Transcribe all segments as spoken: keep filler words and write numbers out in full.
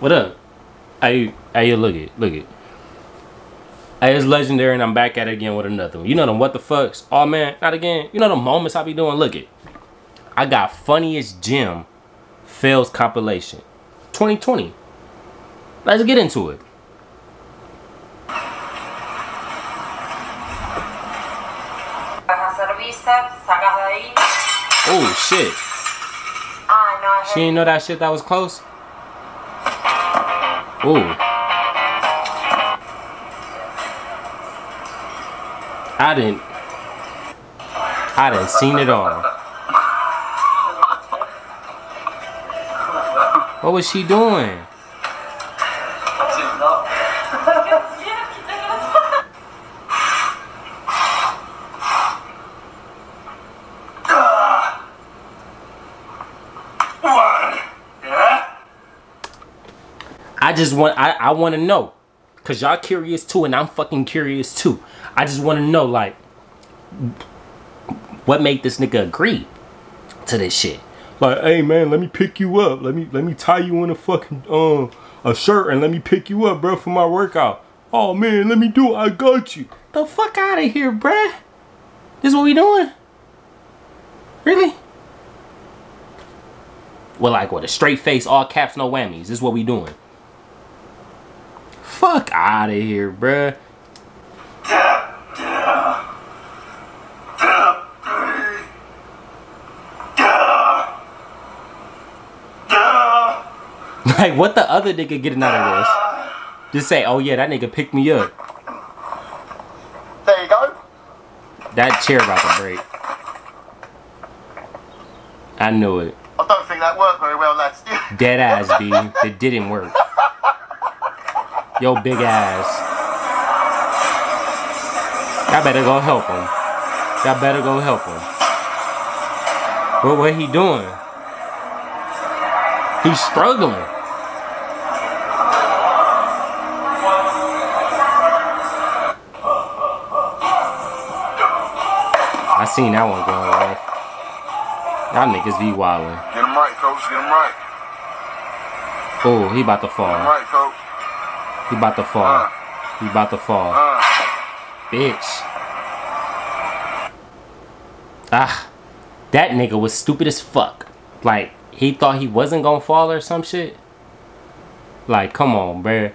What up? Hey, hey, look it, look it. Hey, it's Legendary and I'm back at it again with another one. You know them what the fucks? Oh man, not again. You know the moments I be doing? Look it. I got funniest gym fails compilation. twenty twenty. Let's get into it. Oh shit. She didn't know that shit that was close? Ooh. I didn't, I didn't seen it all. What was she doing? I just want, I, I want to know. Cause y'all curious too, and I'm fucking curious too. I just want to know, like, what made this nigga agree to this shit? Like, hey man, let me pick you up. Let me let me tie you in a fucking um uh, a shirt and let me pick you up, bro, for my workout. Oh man, let me do it. I got you. The fuck out of here, bruh. This is what we doing? Really? Well, like, what, a straight face, all caps, no whammies. This is what we doing. Fuck out of here, bruh. Like, what the other nigga getting out of this? Just say, oh yeah, that nigga picked me up. There you go. That chair about to break. I knew it. I don't think that worked very well, lads. Dead ass, B. It didn't work. Yo, big ass. Y'all better go help him. Y'all better go help him. What, what he doing? He's struggling. I seen that one going off. Y'all niggas be wildin'. Get him right, coach. Get him right. Oh, he about to fall. Get him right, coach. He about to fall. Uh, he about to fall. Uh, Bitch. Ah. That nigga was stupid as fuck. Like, he thought he wasn't gonna fall or some shit. Like, come on, bruh.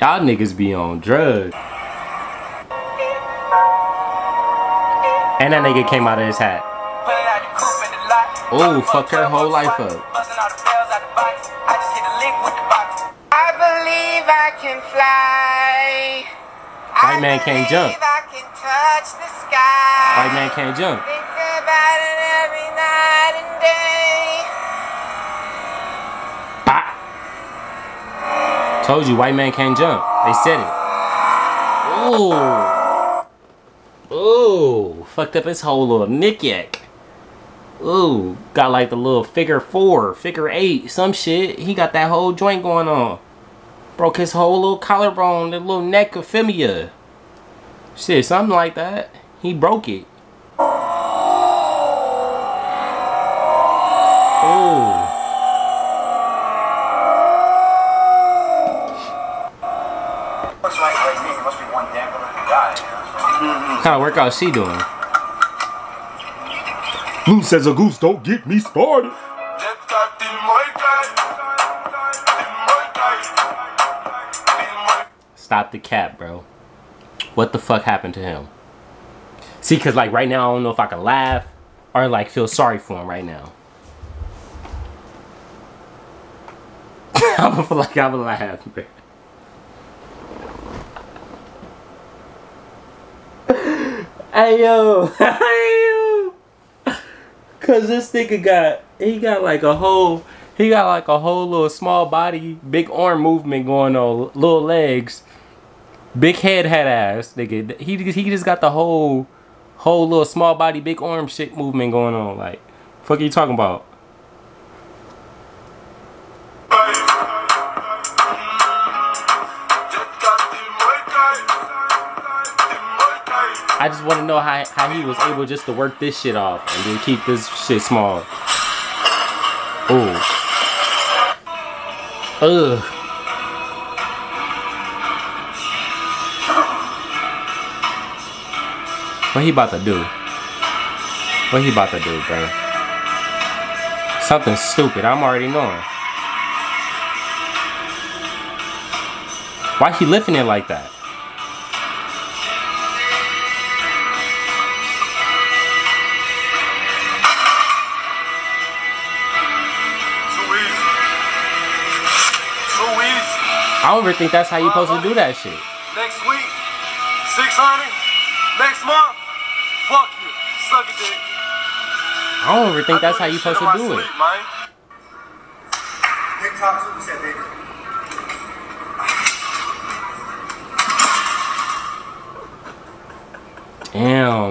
Y'all niggas be on drugs. And that nigga came out of his hat. Oh, fuck her whole life up. I can fly. White man can't jump. I can touch the sky. White man can't jump. Think about it every night and day. Bah. Told you, white man can't jump. They said it. Ooh. Ooh. Fucked up his whole little knick-yack. Ooh. Got like the little figure four, figure eight, some shit. He got that whole joint going on. Broke his whole little collarbone, the little neck of femur. Shit, something like that. He broke it. Oh. What kind of workout is she doing? Loose as a goose, don't get me started. Stop the cap, bro. What the fuck happened to him? See, cause like right now I don't know if I can laugh or like feel sorry for him right now. I feel like I'm gonna laugh, bro. Hey yo, hey yo. Cause this nigga got, he got like a whole, he got like a whole little small body, big arm movement going on, little legs. Big head had ass, nigga. He, he just got the whole, whole little small body, big arm shit movement going on. Like, fuck are you talking about? I just want to know how, how he was able just to work this shit off and then keep this shit small. Ooh. Ugh. What he about to do? What he about to do, bro? Something stupid. I'm already knowing. Why he lifting it like that? I don't really think that's how you're supposed to do that shit. Next week, six hundred. Next month, fuck you. Suck a dick. I don't really think that's how you're supposed to do it. TikTok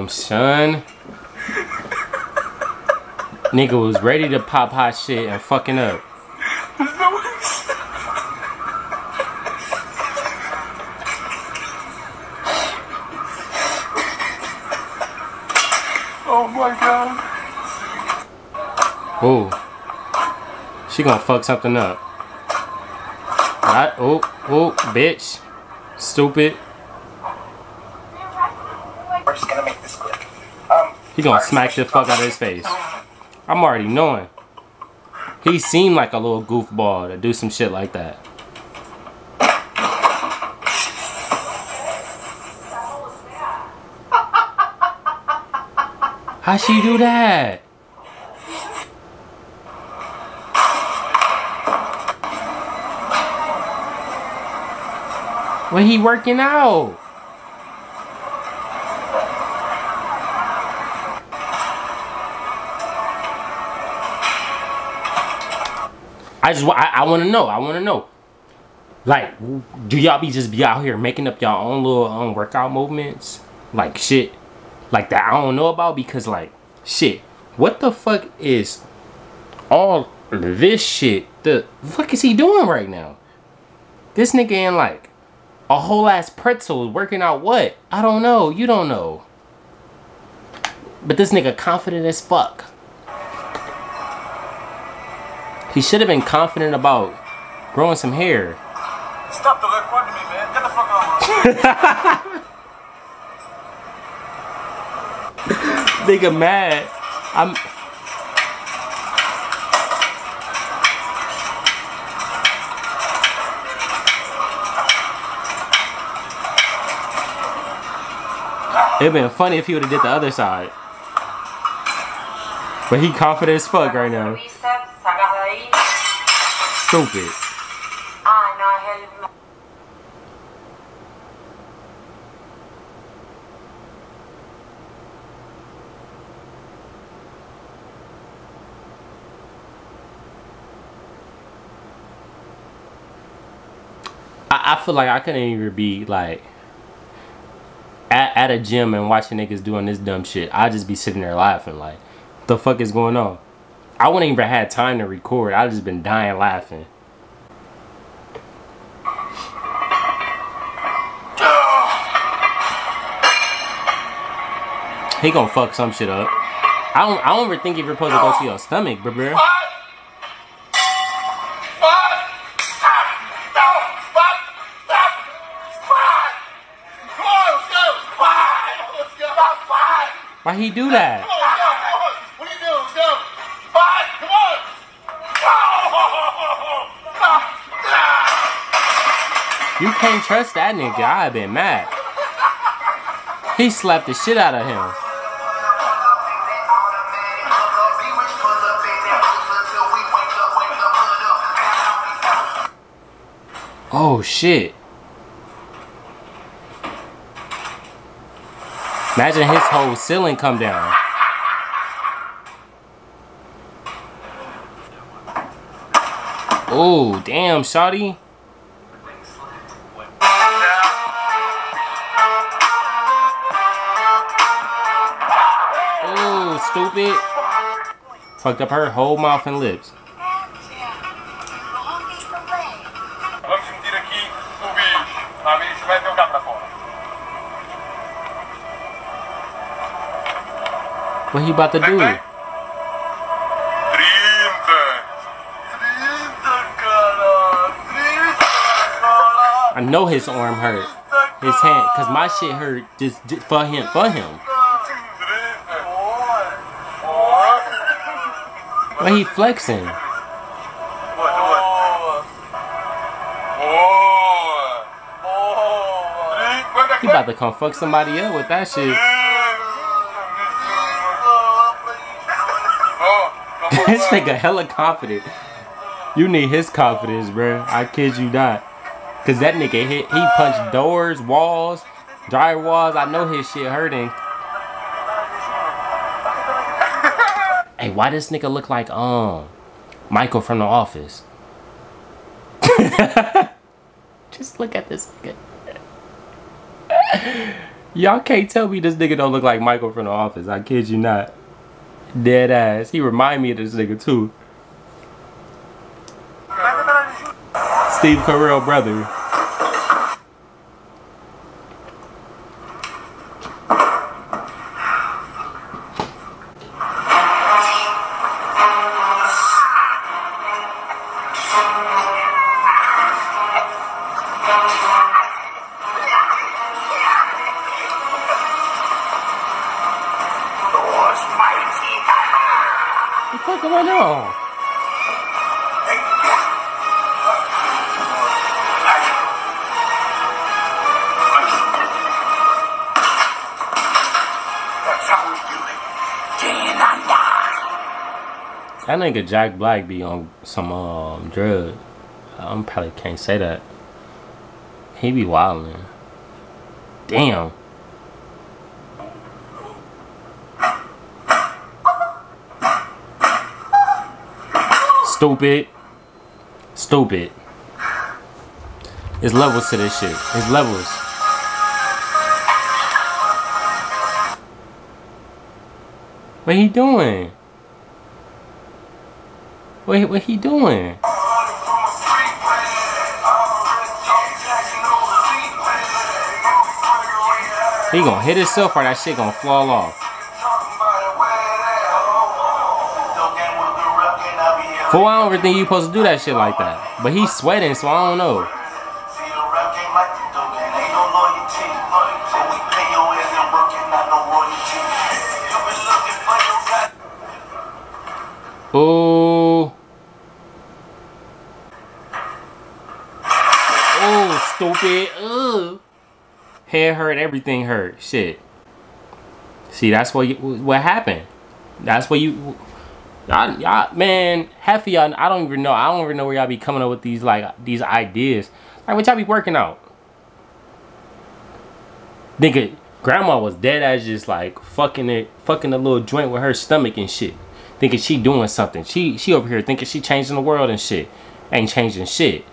super set, baby. Damn, son. Nigga was ready to pop hot shit and fucking up. Oh my god. Oh. She gonna fuck something up. I, oh, oh, bitch. Stupid. We're just gonna make this quick. Um, he gonna smack the fuck out of his face. I'm already knowing. He seemed like a little goofball to do some shit like that. How she do that? When he working out? I just I, I want to know. I want to know. Like, do y'all be just be out here making up y'all own little um, workout movements? Like shit. Like that I don't know about, because like shit, what the fuck is all this shit? The fuck is he doing right now? This nigga in like a whole ass pretzel working out what? I don't know, you don't know. But this nigga confident as fuck. He should have been confident about growing some hair. Stop the fuck running me, man. Get the fuck out of my face. Nigga mad. I'm It'd been funny if he would've did the other side. But he confident as fuck right now. Stupid. I feel like I couldn't even be like at, at a gym and watching niggas doing this dumb shit. I'd just be sitting there laughing like, the fuck is going on? I wouldn't even had time to record. I'd just been dying laughing. He gonna fuck some shit up. I don't I don't ever think you're supposed to go to your stomach, bruh. Why he do that? Come on, come on. What are you doing? Go. Five, come on. You can't trust that nigga. I've been mad. He slapped the shit out of him. Oh shit. Imagine his whole ceiling come down. Oh, damn, shawty. Oh, stupid. Fucked up her whole mouth and lips. What he about to do? know his arm hurt, his hand, cause my shit hurt just for him, for him. But he flexing. He about to come fuck somebody up with that shit. This nigga hella confident. You need his confidence, bro. I kid you not. Cause that nigga hit, he punched doors, walls, drywalls. I know his shit hurting. Hey, why this nigga look like um Michael from The Office? Just look at this nigga. Y'all can't tell me this nigga don't look like Michael from The Office. I kid you not. Dead ass. He remind me of this nigga too. Steve Carell brother. What's going on? That nigga Jack Black be on some um drug. I probably can't say that. He be wildin'. Damn. Stupid. Stupid. It's levels to this shit. It's levels. What he doing? What, what he doing? He gonna hit himself or that shit gonna fall off. For I don't ever think you supposed to do that shit like that. But he's sweating, so I don't know. Oh. Oh, stupid. Ugh. Hair hurt, everything hurt. Shit. See, that's what you, what happened. That's what you... Y'all, y'all, man, half of y'all, I don't even know. I don't even know where y'all be coming up with these, like, these ideas. Like, what y'all be working out? Nigga, grandma was dead as just, like, fucking it, fucking the little joint with her stomach and shit. Thinking she doing something. She, she over here thinking she changing the world and shit. Ain't changing shit.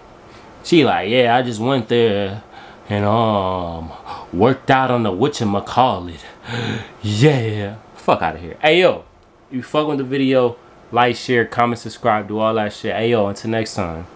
She like, yeah, I just went there and, um, worked out on the whatchamacallit. Yeah. Fuck out of here. Hey, yo. You fuck with the video. Like, share, comment, subscribe, do all that shit. Ayo, until next time.